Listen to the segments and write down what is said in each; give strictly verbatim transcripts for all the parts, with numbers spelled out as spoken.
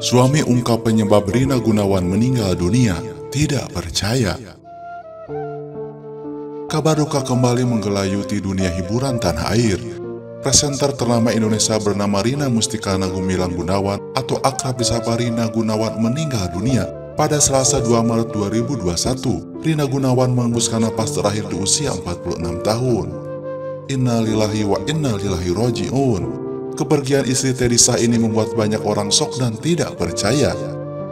Suami ungkap penyebab Rina Gunawan meninggal dunia, tidak percaya. Kabar duka kembali menggelayuti dunia hiburan tanah air. Presenter ternama Indonesia bernama Rina Mustika Nugumilang Gunawan atau akrab disapa Rina Gunawan meninggal dunia pada Selasa dua Maret dua ribu dua puluh satu. Rina Gunawan mengembuskan napas terakhir di usia empat puluh enam tahun. Innalillahi wa innalillahi roji'un. Kepergian istri Teddy Syah ini membuat banyak orang sok dan tidak percaya.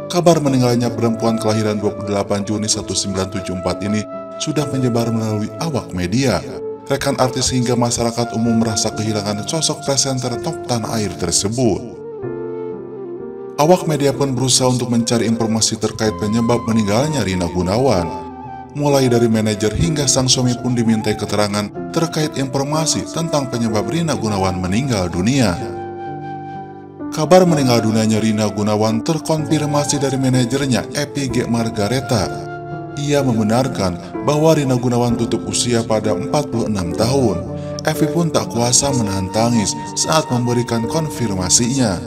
Kabar meninggalnya perempuan kelahiran dua puluh delapan Juni seribu sembilan ratus tujuh puluh empat ini sudah menyebar melalui awak media. Rekan artis hingga masyarakat umum merasa kehilangan sosok presenter top tanah air tersebut. Awak media pun berusaha untuk mencari informasi terkait penyebab meninggalnya Rina Gunawan. Mulai dari manajer hingga sang suami pun dimintai keterangan terkait informasi tentang penyebab Rina Gunawan meninggal dunia. Kabar meninggal dunianya Rina Gunawan terkonfirmasi dari manajernya, Epi G. Margaretha. Ia membenarkan bahwa Rina Gunawan tutup usia pada empat puluh enam tahun. Epi pun tak kuasa menahan tangis saat memberikan konfirmasinya.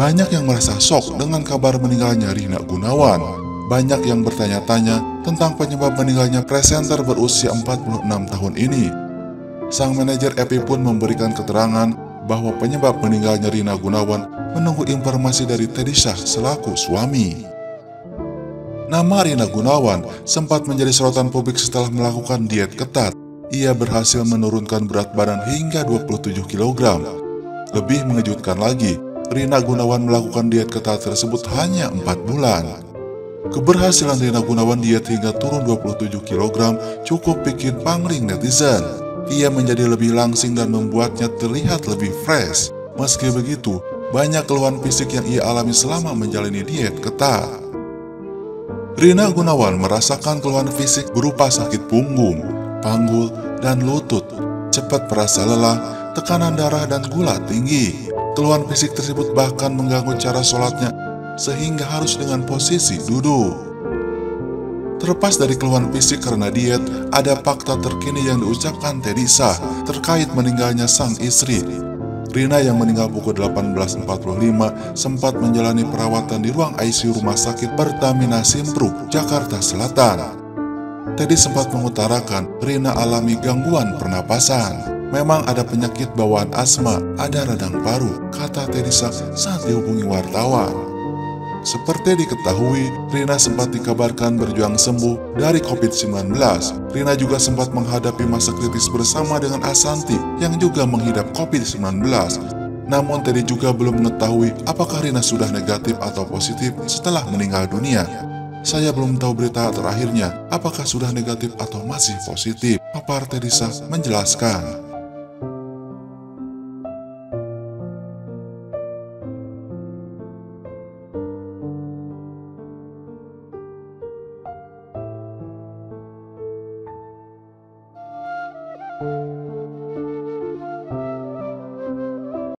Banyak yang merasa shock dengan kabar meninggalnya Rina Gunawan. Banyak yang bertanya-tanya tentang penyebab meninggalnya presenter berusia empat puluh enam tahun ini. Sang manajer Epi pun memberikan keterangan bahwa penyebab meninggalnya Rina Gunawan menunggu informasi dari Teddy Syah selaku suami. Nama Rina Gunawan sempat menjadi sorotan publik setelah melakukan diet ketat. Ia berhasil menurunkan berat badan hingga dua puluh tujuh kilogram. Lebih mengejutkan lagi, Rina Gunawan melakukan diet ketat tersebut hanya empat bulan. Keberhasilan Rina Gunawan diet hingga turun dua puluh tujuh kilogram cukup bikin pangling netizen. Ia menjadi lebih langsing dan membuatnya terlihat lebih fresh. Meski begitu, banyak keluhan fisik yang ia alami selama menjalani diet ketat. Rina Gunawan merasakan keluhan fisik berupa sakit punggung, panggul, dan lutut, cepat merasa lelah, tekanan darah, dan gula tinggi. Keluhan fisik tersebut bahkan mengganggu cara sholatnya, sehingga harus dengan posisi duduk. Terlepas dari keluhan fisik karena diet, ada fakta terkini yang diucapkan Teddy Syah terkait meninggalnya sang istri. Rina yang meninggal pukul delapan belas empat puluh lima sempat menjalani perawatan di ruang I C U Rumah Sakit Pertamina Simpru, Jakarta Selatan. Teddy sempat mengutarakan Rina alami gangguan pernapasan. Memang ada penyakit bawaan asma, ada radang paru, kata Teddy Syah saat dihubungi wartawan. Seperti diketahui, Rina sempat dikabarkan berjuang sembuh dari COVID sembilan belas. Rina juga sempat menghadapi masa kritis bersama dengan Asanti yang juga menghidap COVID sembilan belas. Namun Teddy juga belum mengetahui apakah Rina sudah negatif atau positif setelah meninggal dunia. Saya belum tahu berita terakhirnya apakah sudah negatif atau masih positif, papar Teddy Syah menjelaskan.